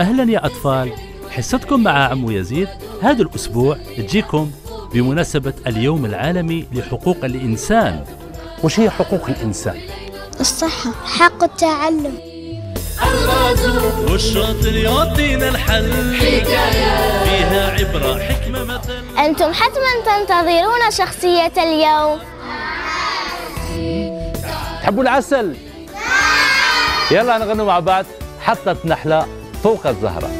أهلا يا أطفال، حصتكم مع عمو يزيد هذا الأسبوع تجيكم بمناسبة اليوم العالمي لحقوق الإنسان. وش هي حقوق الإنسان؟ الصحة، حق التعلم، الرزق، والشاطر يعطينا الحل، حكاية فيها عبرة حكمة مثل. أنتم حتما تنتظرون شخصية اليوم. تحبوا العسل؟ يلا نغنوا مع بعض. حطت نحلة فوق الزهرة،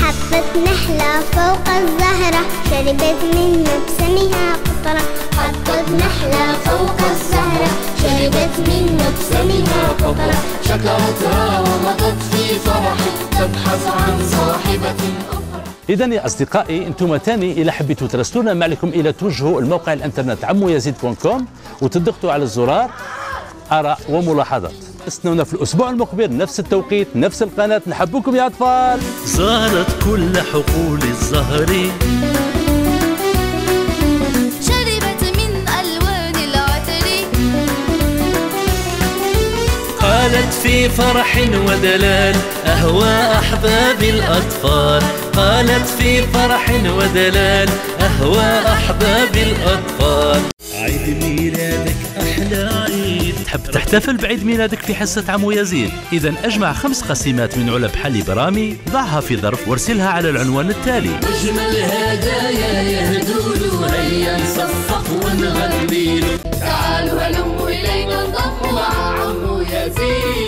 حطت نحلة فوق الزهرة، شربت من مبسمها قطرة. حطت نحلة فوق الزهرة، شربت من مبسمها قطرة، شكرتها ومضت في فرح، تبحث عن صاحبة أخرى. إذا يا أصدقائي، أنتم تاني إذا حبيتوا تراسلونا معلكم إلى توجهوا الموقع الإنترنت amoulyazid.com وتضغطوا على الزرار آراء وملاحظات. استنونا في الأسبوع المقبل، نفس التوقيت، نفس القناة. نحبكم يا أطفال. زارت كل حقول الزهر، شربت من ألوان العطر، قالت في فرح ودلال أهوى أحباب الأطفال. قالت في فرح ودلال أهوى أحباب الأطفال. عيد ميلادك أحلى عيد. تحب تحتفل بعيد ميلادك في حصة عمو يزيد؟ إذا أجمع 5 قسيمات من علب حلي برامي، ضعها في ظرف وارسلها على العنوان التالي. أجمل هدايا يهدولو، هيا نصفق ونغنيلو، تعالوا هلموا إلينا انضموا مع عمو يزيد.